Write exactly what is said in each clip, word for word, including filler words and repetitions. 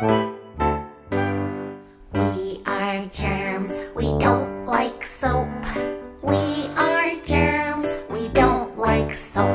We are germs, we don't like soap. We are germs, we don't like soap.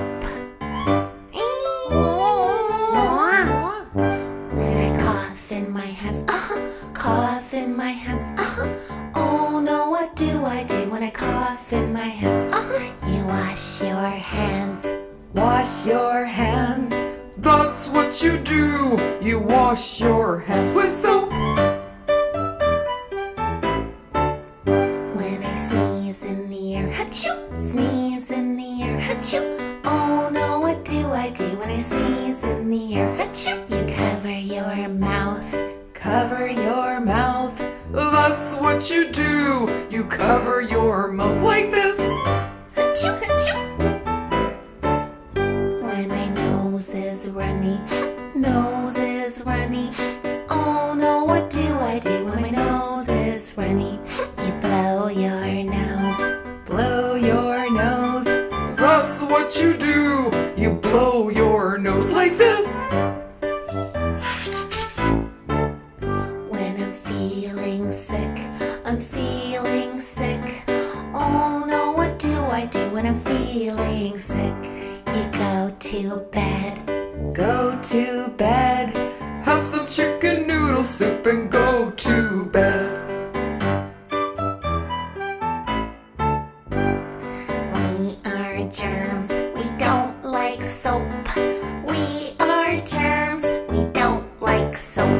When I cough in my hands, uh-huh, cough in my hands, uh-huh. Oh no, what do I do when I cough in my hands? Uh-huh. You wash your hands. Wash your hands. That's what you do. You wash your hands with soap. When I sneeze in the air, ha-choo! Sneeze in the air, ha-choo! Oh no, what do I do when I sneeze in the air, ha-choo? You cover your mouth. Cover your mouth. That's what you do. You cover your mouth like this. Ha-choo, ha-choo! Nose is runny, nose is runny. Oh no, what do I do when my nose is runny? You blow your nose, blow your nose. That's what you do. You blow your nose like this. When I'm feeling sick, I'm feeling sick. Oh no, what do I do when I'm feeling sick? You go to bed, go to bed. Have some chicken noodle soup and go to bed. We are germs, we don't like soap. We are germs, we don't like soap.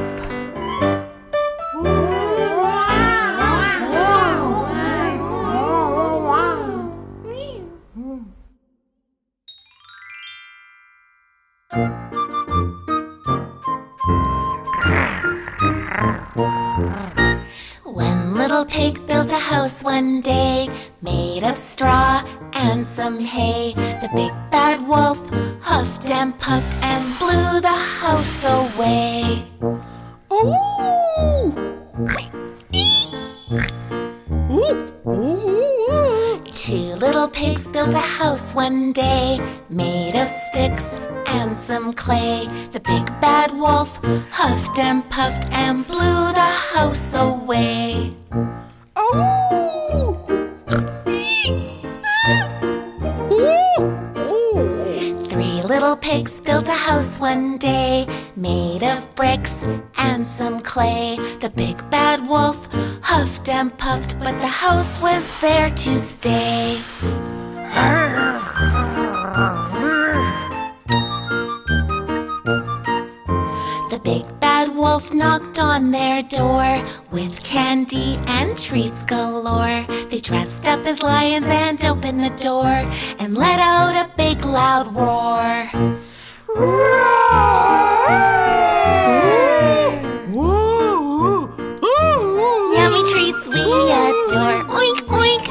One little pig built a house one day, made of straw and some hay. The big bad wolf huffed and puffed and blew the house away. Ooh. Two little pigs built a house one day, made of sticks and some clay. The big bad wolf huffed and puffed and blew the house away. Oh! Three little pigs built a house one day, made of bricks and some clay. The big bad wolf huffed and puffed, but the house was there to stay. Wolf knocked on their door with candy and treats galore. They dressed up as lions and opened the door and let out a big loud roar. Roar! Yummy treats we adore. Oink, oink.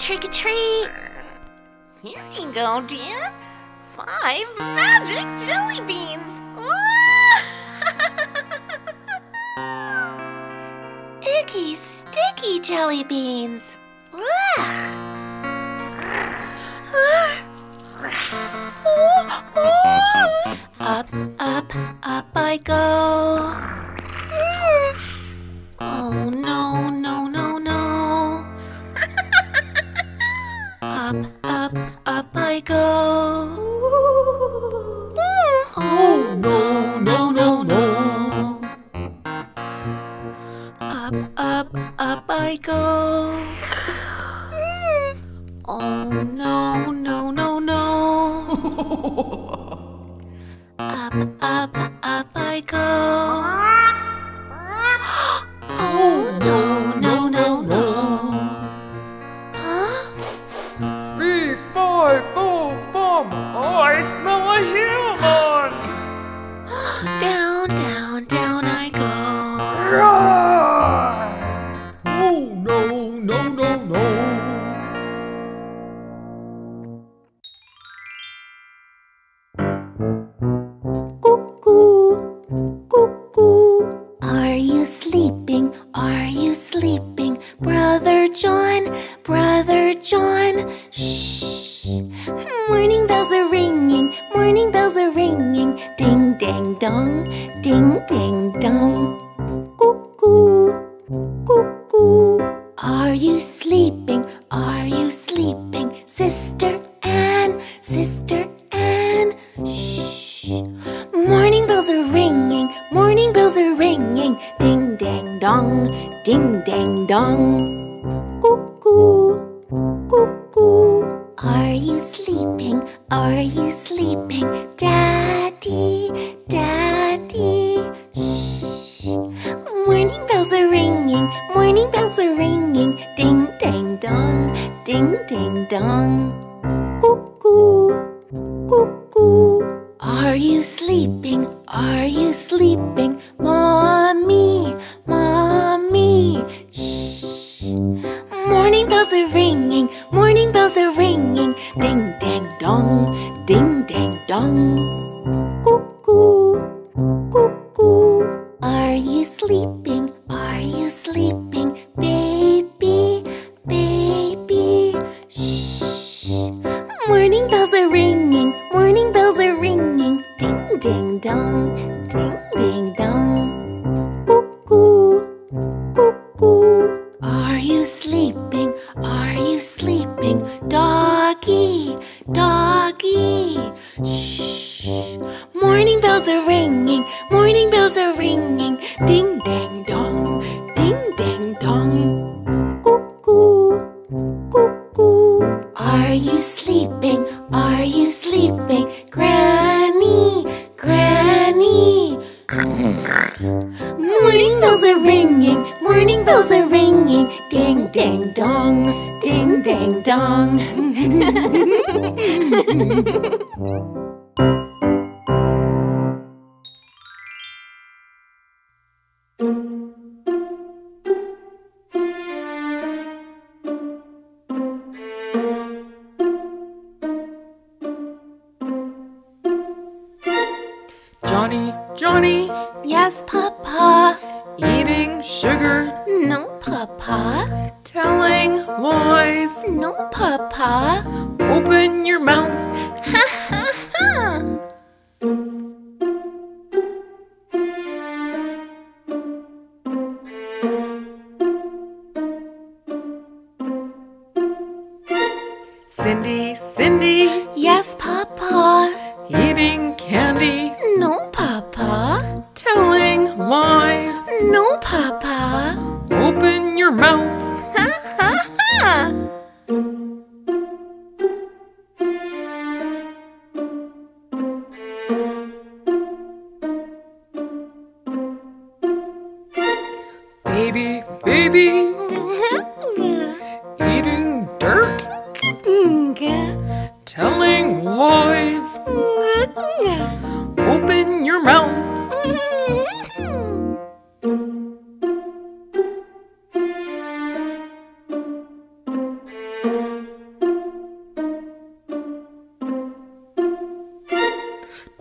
Trick-or-treat! Here you go, dear! Five magic jelly beans! Icky, sticky jelly beans! Up, up, up I go! Oh no, no, no! Up, up, up I go. Oh no, no, no, no. Up, up, up I go. Oh no, no, no, no. Up, up, up I go. Oh no, no, no, no. Oh, I smell a human! Down, down, down I go. Roar! Oh, no, no, no, no. Cuckoo, cuckoo. dang dong, ding ding dong. Cuckoo, cuckoo. Are you sleeping? Are you sleeping? Sister Anne, Sister Anne. Shh. Morning bells are ringing, morning bells are ringing. Ding dang dong, ding dang dong. Cuckoo, cuckoo. Are you sleeping? Are you sleeping? Daddy, Daddy. Shh. Morning bells are ringing, morning bells are ringing. Ding dang dong, ding dang dong. Cuckoo, cuckoo. Are you sleeping? Are you sleeping? Mommy, Mommy. Shh. Morning bells are ringing, morning bells are ringing. Ding dang dong, ding dang dong. Cuckoo, cuckoo. Are you sleeping? Are you sleeping? Baby, baby. Shh. Morning bells are ringing, morning bells are ringing. Ding ding dong, ding ding dong. Cuckoo, cuckoo. Are you sleeping? Are you sleeping? Doggy, doggy. Shh. Morning bells are ringing, morning bells are ringing. Ding dang dong, ding dang dong. Cuckoo, cuckoo. Are you sleeping? Are you sleeping? Granny, Granny. Morning bells are ringing, morning bells are ringing. Ding dang dong, ding dang dong. Johnny, Johnny. Yes, Papa. Eating sugar. No, Papa. Telling lies. No, Papa. Open your mouth. Ha ha ha. Cindy, Cindy. Yes, Papa. Eating candy. No, Papa. Telling lies. No, Papa. Open your mouth. Ha ha ha. Baby, baby. Eating dirt. Telling lies. Open your mouth.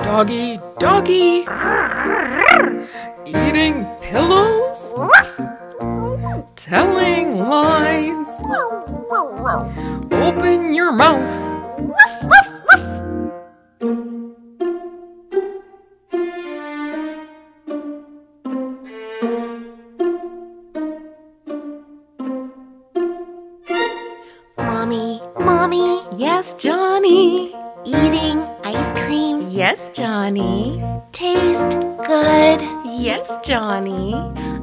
Doggy, doggy. Eating pillows. Telling lies. Open your mouth. Mommy, Mommy. Yes, Johnny. Eating ice cream. Yes, Johnny. Taste good. Yes, Johnny.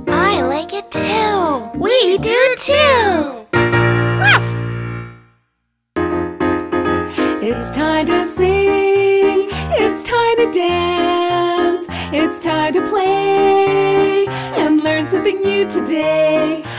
I like it too. We do too. Ruff. It's time to sing. It's time to dance. It's time to play and learn something new today.